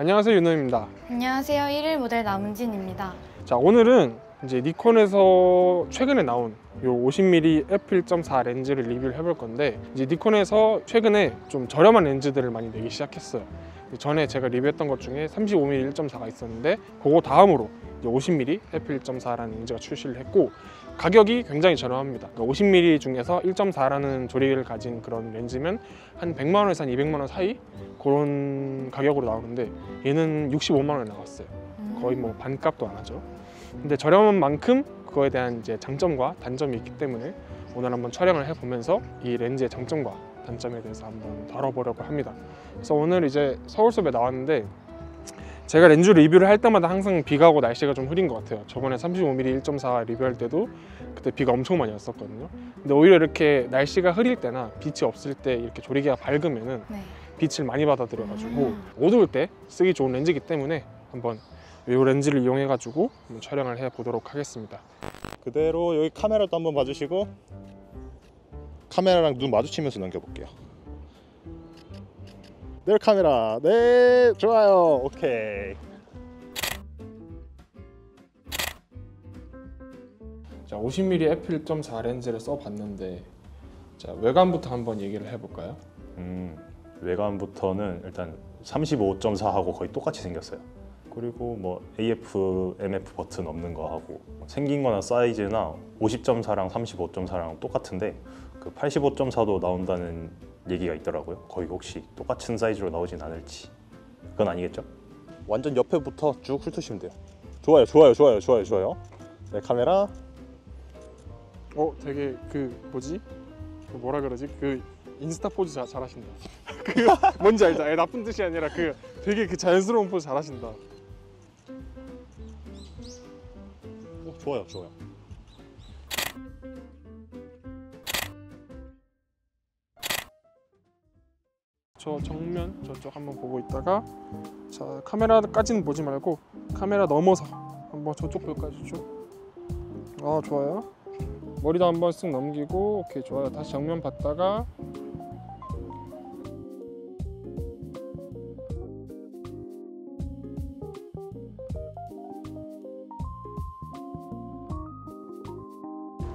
안녕하세요, 윤호입니다. 안녕하세요, 1일 모델 남은진입니다. 자, 오늘은 이제 니콘에서 최근에 나온 요 50mm f/1.4 렌즈를 리뷰를 해볼 건데, 이제 니콘에서 최근에 좀 저렴한 렌즈들을 많이 내기 시작했어요. 전에 제가 리뷰했던 것 중에 35mm 1.4가 있었는데, 그거 다음으로 50mm f/1.4라는 렌즈가 출시를 했고, 가격이 굉장히 저렴합니다. 그러니까 50mm 중에서 1.4라는 조리개를 가진 그런 렌즈면 한 100만원에서 한 200만원 사이 그런 가격으로 나오는데, 얘는 65만원에 나왔어요. 거의 뭐 반값도 안 하죠. 근데 저렴한 만큼 그거에 대한 이제 장점과 단점이 있기 때문에 오늘 한번 촬영을 해보면서 이 렌즈의 장점과 단점에 대해서 한번 다뤄보려고 합니다. 그래서 오늘 이제 서울 수업에 나왔는데, 제가 렌즈 리뷰를 할 때마다 항상 비가 오고 날씨가 좀 흐린 것 같아요. 저번에 35mm 1.4 리뷰할 때도 그때 비가 엄청 많이 왔었거든요. 근데 오히려 이렇게 날씨가 흐릴 때나 빛이 없을 때 이렇게 조리개가 밝으면은 빛을 많이 받아들여가지고 어두울 때 쓰기 좋은 렌즈이기 때문에 한번 이 렌즈를 이용해가지고 한번 촬영을 해보도록 하겠습니다. 그대로 여기 카메라도 한번 봐주시고, 카메라랑 눈 마주치면서 넘겨볼게요. 내 카메라, 네, 좋아요, 오케이. 자, 50mm f/1.4 렌즈를 써봤는데, 자, 외관부터 한번 얘기를 해볼까요? 외관부터는 일단 35.4하고 거의 똑같이 생겼어요. 그리고 뭐 AF, MF 버튼 없는 거 하고, 생긴 거나 사이즈나 50.4랑 35.4랑 똑같은데, 그 85.4도 나온다는 얘기가 있더라고요. 거의 혹시 똑같은 사이즈로 나오진 않을지. 그건 아니겠죠? 완전 옆에부터 쭉 훑으시면 돼요. 좋아요, 좋아요, 좋아요, 좋아요, 좋아요. 네, 카메라. 되게 그 뭐지? 그 뭐라 그러지? 그 인스타 포즈 잘하신다. 그 뭔지 알죠? 나쁜 뜻이 아니라 그 되게 그 자연스러운 포즈 잘하신다. 좋아요, 좋아요. 저 정면 저쪽 한번 보고 있다가, 자, 카메라까지는 보지 말고 카메라 넘어서 한번 저쪽 볼까요? 저쪽. 아, 좋아요. 머리도 한번 쓱 넘기고, 오케이, 좋아요. 다시 정면 봤다가.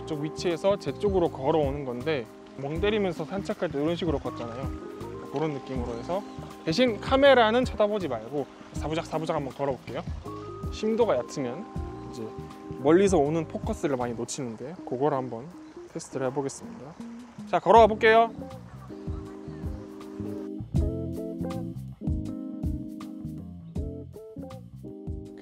저쪽 위치에서 제 쪽으로 걸어오는 건데, 멍 때리면서 산책할 때 이런 식으로 걷잖아요. 그런 느낌으로 해서, 대신 카메라는 쳐다보지 말고 사부작 한번 걸어볼게요. 심도가 얕으면 이제 멀리서 오는 포커스를 많이 놓치는데, 그걸 한번 테스트를 해보겠습니다. 자, 걸어가 볼게요.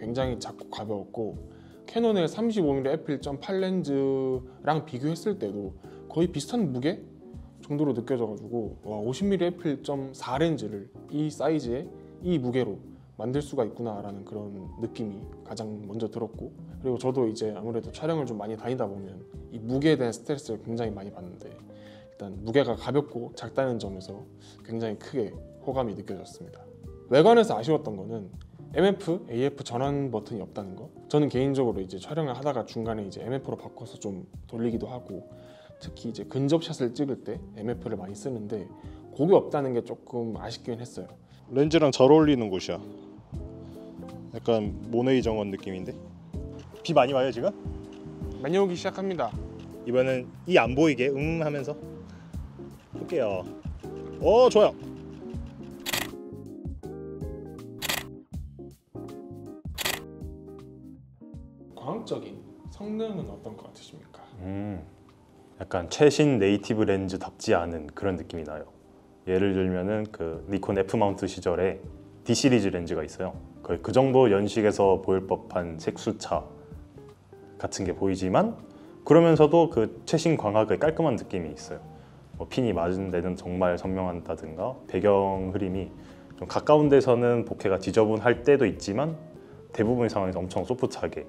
굉장히 작고 가벼웠고, 캐논의 35mm f/1.8 렌즈랑 비교했을 때도 거의 비슷한 무게 정도로 느껴져가지고, 와, 50mm f/1.4 렌즈를 이 사이즈에 이 무게로 만들 수가 있구나라는 그런 느낌이 가장 먼저 들었고, 그리고 저도 이제 아무래도 촬영을 좀 많이 다니다 보면 이 무게에 대한 스트레스를 굉장히 많이 받는데, 일단 무게가 가볍고 작다는 점에서 굉장히 크게 호감이 느껴졌습니다. 외관에서 아쉬웠던 거는 MF, AF 전환 버튼이 없다는 거. 저는 개인적으로 이제 촬영을 하다가 중간에 이제 MF로 바꿔서 좀 돌리기도 하고, 특히 이제 근접샷을 찍을 때 MF를 많이 쓰는데, 그게 없다는 게 조금 아쉽긴 했어요. 렌즈랑 잘 어울리는 곳이야. 약간 모네이 정원 느낌인데? 비 많이 와요 지금? 많이 오기 시작합니다. 이번엔 이 안 보이게 하면서 볼게요. 오, 좋아요. 과학적인 성능은 어떤 것 같으십니까? 약간 최신 네이티브 렌즈답지 않은 그런 느낌이 나요. 예를 들면은 그 니콘 F마운트 시절에 D 시리즈 렌즈가 있어요. 거의 그 정도 연식에서 보일 법한 색수차 같은 게 보이지만, 그러면서도 그 최신 광학의 깔끔한 느낌이 있어요. 뭐 핀이 맞은 데는 정말 선명한다든가, 배경 흐림이 좀 가까운 데서는 bokeh가 지저분할 때도 있지만, 대부분의 상황에서 엄청 소프트하게.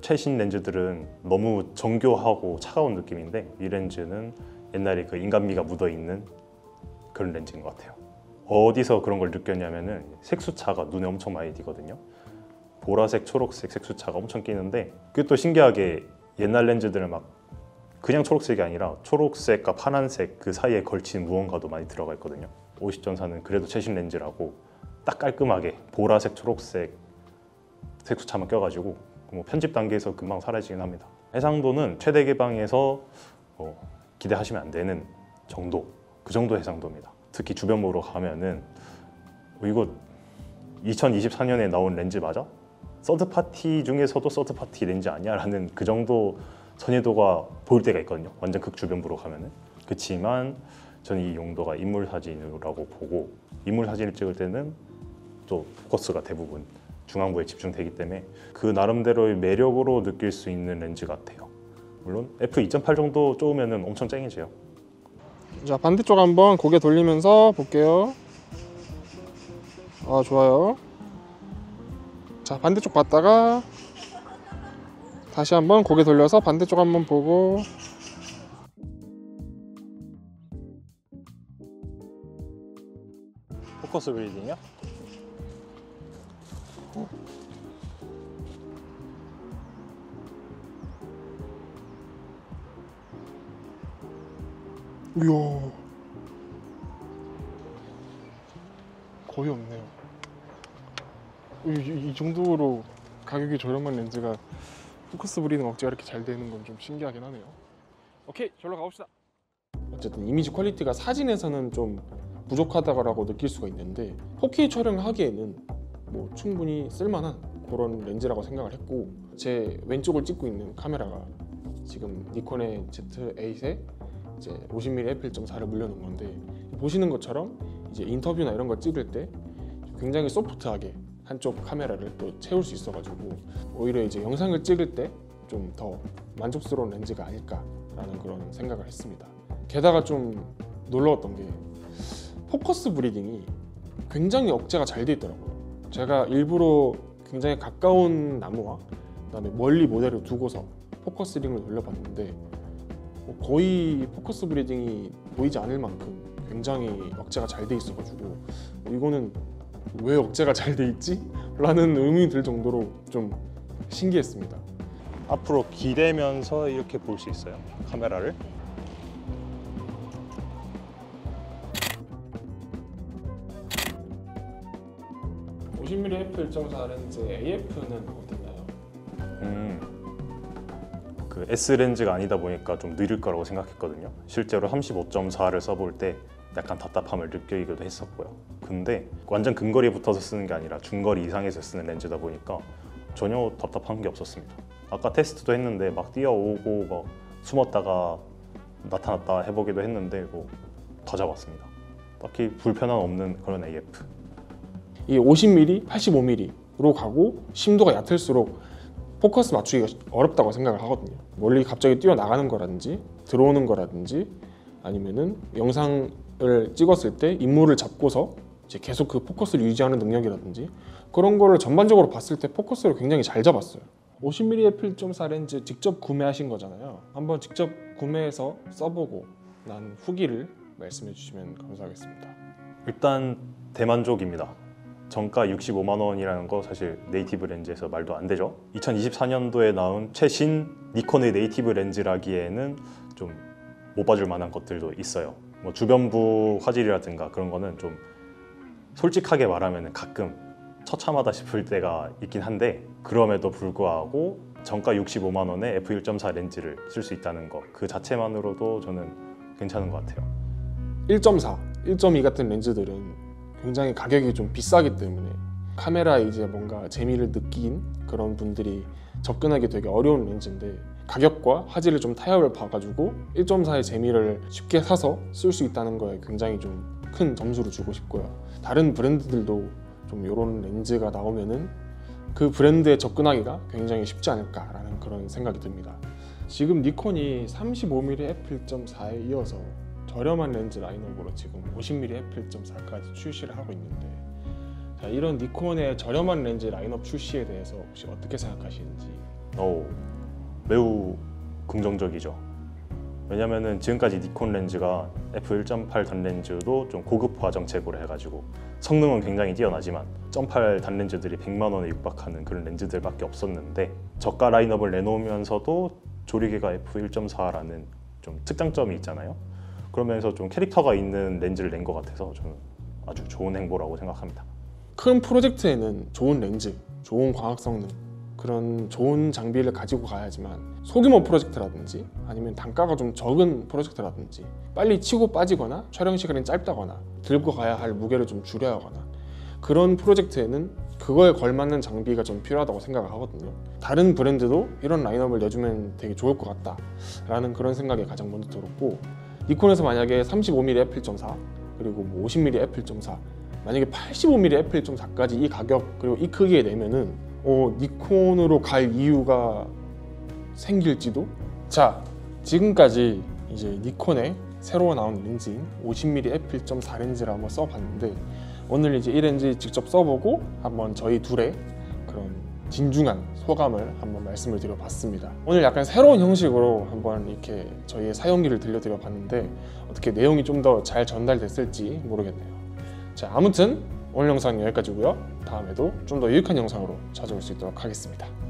최신 렌즈들은 너무 정교하고 차가운 느낌인데, 이 렌즈는 옛날에 그 인간미가 묻어있는 그런 렌즈인 것 같아요. 어디서 그런 걸 느꼈냐면은, 색수차가 눈에 엄청 많이 띄거든요. 보라색, 초록색 색수차가 엄청 끼는데, 그게 또 신기하게 옛날 렌즈들은 막 그냥 초록색이 아니라 초록색과 파란색 그 사이에 걸친 무언가도 많이 들어가 있거든요. 50.4는 그래도 최신 렌즈라고 딱 깔끔하게 보라색, 초록색 색소차만 껴가지고 뭐 편집 단계에서 금방 사라지긴 합니다. 해상도는 최대 개방에서 기대하시면 안 되는 정도, 그 정도 해상도입니다. 특히 주변부로 가면은 이거 2024년에 나온 렌즈 맞아? 서드파티 중에서도 서드파티 렌즈 아니야? 라는 그 정도 선의도가 보일 때가 있거든요. 완전 극주변부로 가면은. 그렇지만 저는 이 용도가 인물사진이라고 보고, 인물사진을 찍을 때는 또 포커스가 대부분 중앙부에 집중되기 때문에 그 나름대로의 매력으로 느낄 수 있는 렌즈 같아요. 물론 f2.8 정도 쪼으면은 엄청 쨍이죠. 자, 반대쪽 한번 고개 돌리면서 볼게요. 아, 좋아요. 자, 반대쪽 봤다가 다시 한번 고개 돌려서 반대쪽 한번 보고. 포커스 빌딩이야? 이야, 거의 없네요. 이 정도로 가격이 저렴한 렌즈가 포커스 브리딩 억제가 이렇게 잘 되는 건 좀 신기하긴 하네요. 오케이, 저로 가봅시다. 어쨌든 이미지 퀄리티가 사진에서는 좀 부족하다고 느낄 수가 있는데 4K 촬영하기에는 뭐 충분히 쓸만한 그런 렌즈라고 생각을 했고, 제 왼쪽을 찍고 있는 카메라가 지금 니콘의 Z8에 이제 50mm f/1.4를 물려놓은 건데, 보시는 것처럼 이제 인터뷰나 이런 거 찍을 때 굉장히 소프트하게 한쪽 카메라를 또 채울 수 있어가지고 오히려 이제 영상을 찍을 때 좀 더 만족스러운 렌즈가 아닐까라는 그런 생각을 했습니다. 게다가 좀 놀라웠던 게 포커스 브리딩이 굉장히 억제가 잘 돼 있더라고요. 제가 일부러 굉장히 가까운 나무와 그다음에 멀리 모델을 두고서 포커스링을 돌려봤는데 거의 포커스 브리딩이 보이지 않을 만큼 굉장히 억제가 잘 돼 있어가지고 이거는 왜 억제가 잘 돼 있지? 라는 의문이 들 정도로 좀 신기했습니다. 앞으로 기대면서 이렇게 볼 수 있어요, 카메라를. f/1.4 렌즈 AF는 어딨나요? 그 S 렌즈가 아니다 보니까 좀 느릴 거라고 생각했거든요. 실제로 35.4를 써볼 때 약간 답답함을 느끼기도 했었고요. 근데 완전 근거리에 붙어서 쓰는 게 아니라 중거리 이상에서 쓰는 렌즈다 보니까 전혀 답답한 게 없었습니다. 아까 테스트도 했는데 막 뛰어오고 막 숨었다가 나타났다 해보기도 했는데 뭐 다 잡았습니다. 딱히 불편함 없는 그런 AF. 이 50mm, 85mm로 가고 심도가 얕을수록 포커스 맞추기가 어렵다고 생각을 하거든요. 멀리 갑자기 뛰어나가는 거라든지 들어오는 거라든지 아니면은 영상을 찍었을 때 인물을 잡고서 이제 계속 그 포커스를 유지하는 능력이라든지 그런 거를 전반적으로 봤을 때 포커스를 굉장히 잘 잡았어요. 50mm f/1.4 렌즈 직접 구매하신 거잖아요. 한번 직접 구매해서 써보고 난 후기를 말씀해 주시면 감사하겠습니다. 일단 대만족입니다. 정가 65만원이라는 거 사실 네이티브 렌즈에서 말도 안 되죠. 2024년도에 나온 최신 니콘의 네이티브 렌즈라기에는 좀 못 봐줄 만한 것들도 있어요. 뭐 주변부 화질이라든가 그런 거는 좀 솔직하게 말하면 가끔 처참하다 싶을 때가 있긴 한데, 그럼에도 불구하고 정가 65만원에 f/1.4 렌즈를 쓸 수 있다는 거, 그 자체만으로도 저는 괜찮은 것 같아요. 1.4, 1.2 같은 렌즈들은 굉장히 가격이 좀 비싸기 때문에 카메라에 이제 뭔가 재미를 느낀 그런 분들이 접근하기 되게 어려운 렌즈인데, 가격과 화질을 좀 타협을 봐가지고 1.4의 재미를 쉽게 사서 쓸 수 있다는 거에 굉장히 좀 큰 점수를 주고 싶고요. 다른 브랜드들도 좀 이런 렌즈가 나오면은 그 브랜드에 접근하기가 굉장히 쉽지 않을까라는 그런 생각이 듭니다. 지금 니콘이 35mm f/1.4에 이어서 저렴한 렌즈 라인업으로 지금 50mm f/1.4까지 출시를 하고 있는데, 자, 이런 니콘의 저렴한 렌즈 라인업 출시에 대해서 혹시 어떻게 생각하시는지? 매우 긍정적이죠. 왜냐면은 지금까지 니콘 렌즈가 f/1.8 단렌즈도 좀 고급화 정책으로 해가지고 성능은 굉장히 뛰어나지만 1.8 단렌즈들이 100만원에 육박하는 그런 렌즈들밖에 없었는데, 저가 라인업을 내놓으면서도 조리개가 f/1.4라는 좀 특장점이 있잖아요. 그러면서 좀 캐릭터가 있는 렌즈를 낸 것 같아서 저는 아주 좋은 행보라고 생각합니다. 큰 프로젝트에는 좋은 렌즈, 좋은 광학 성능, 그런 좋은 장비를 가지고 가야지만 소규모 프로젝트라든지 아니면 단가가 좀 적은 프로젝트라든지 빨리 치고 빠지거나 촬영 시간이 짧다거나 들고 가야 할 무게를 좀 줄여야 하거나 그런 프로젝트에는 그거에 걸맞는 장비가 좀 필요하다고 생각을 하거든요. 다른 브랜드도 이런 라인업을 내주면 되게 좋을 것 같다 라는 그런 생각이 가장 먼저 들었고, 니콘에서 만약에 35mm f/1.4 그리고 뭐 50mm f/1.4 만약에 85mm f/1.4까지 이 가격 그리고 이 크기에 내면은 니콘으로 갈 이유가 생길지도? 자, 지금까지 이제 니콘의 새로 나온 렌즈인 50mm f/1.4 렌즈를 한번 써봤는데, 오늘 이제 이 렌즈 직접 써보고 한번 저희 둘의 그런 진중한 소감을 한번 말씀을 드려봤습니다. 오늘 약간 새로운 형식으로 한번 이렇게 저희의 사용기를 들려드려봤는데 어떻게 내용이 좀 더 잘 전달됐을지 모르겠네요. 자, 아무튼 오늘 영상은 여기까지고요. 다음에도 좀 더 유익한 영상으로 찾아올 수 있도록 하겠습니다.